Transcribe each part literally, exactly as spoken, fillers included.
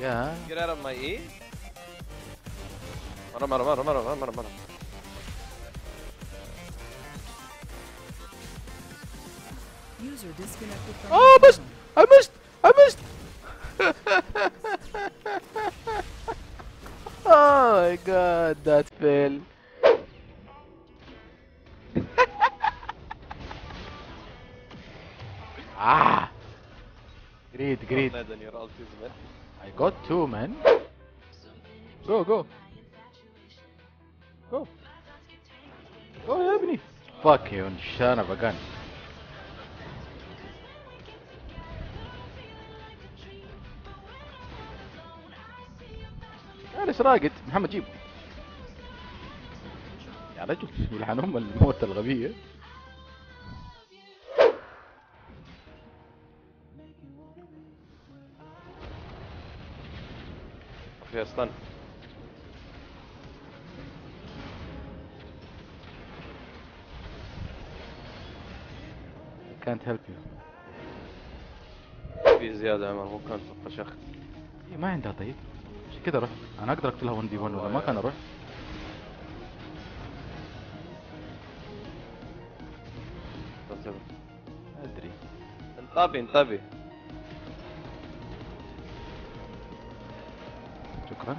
Yeah. Get out of my E. Mano, mano, mano, mano, mano, mano. User disconnected from oh, I missed! I missed! I missed! Oh my god, that fell. Ah! Great, great. I got two, man. Go, go. Go. Go, help me. Fuck you, son of a gun. ليش راقد محمد جيب يا رجل يلحن هم الموتة الغبية في أصلا كانت help you في زيادة عمر مو كانت تبقى شخص ما عندها طيب كده اروح انا اقدر اقتلها واحد في واحد ولا ما كان اروح ادري انطبي انطبي شكرا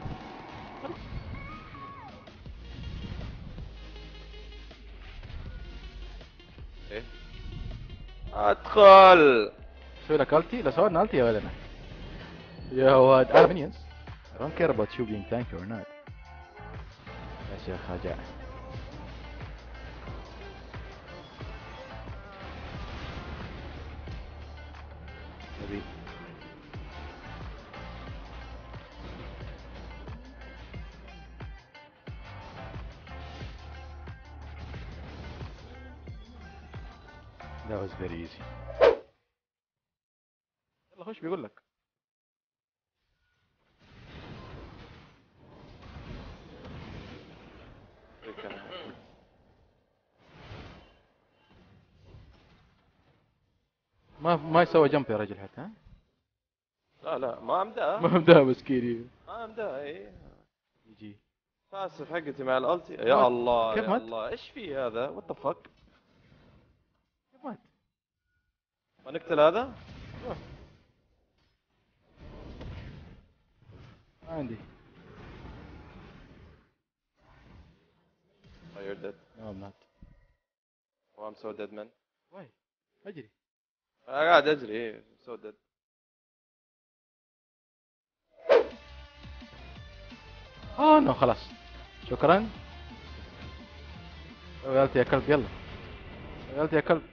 ايه ادخل سوي لك التي لا سوينا التي يا ولنا يا واد انا مينيونز I don't care about you being tanky or not. That's your haja. Maybe. That was very easy. يلا خش بيقول لك. ما ما يسوي جمب يا رجل حتى ها؟ لا لا ما امداه ما امداه مسكين ما امداه اي يجي فاسف حقتي مع الالتي يا الله كيف مات؟ يا الله ايش في هذا؟ وات ذا فك؟ كيف مات؟ ما نقتل هذا؟ روح ما عندي Oh you're dead No I'm not Oh I'm so dead man Why? اجري أنا قاعد أجري سودد آه نو خلاص شكرا سوي ألتي يا كلب يلا سوي ألتي يا كلب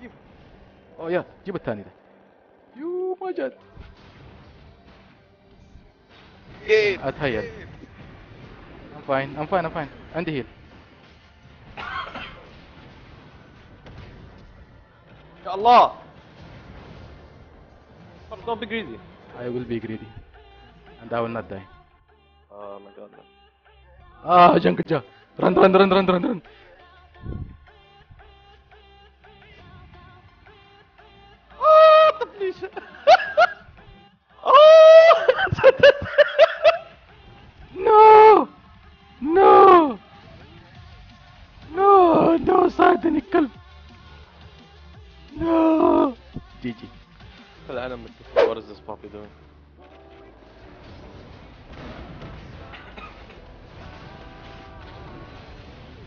جيب أوه يلا جيب الثاني ده يوووو ما جد أتهيأ I'm fine I'm fine I'm fine عندي هيل Allah! Don't be greedy. I will be greedy. And I will not die. Oh my god. Ah, Jankaja! Run, run, run, run, run, run! Oh, the police! Oh! No! No! No! No, Satanic Kalb! No. G G. What is this puppy doing?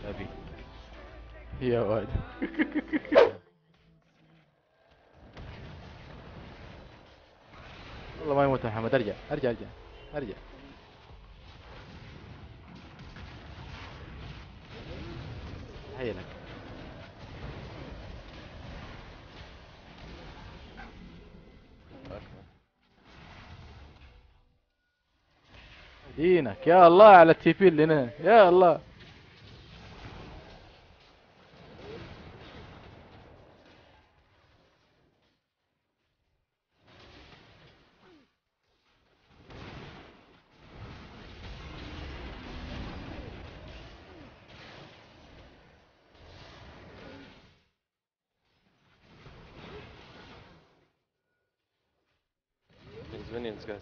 Heavy. Yeah, what? والله ما يموت محمد ارجع ارجع ارجع ارجع. هيا لك. دينك يا الله على التي بي اللي هنا يا الله meninos, guys.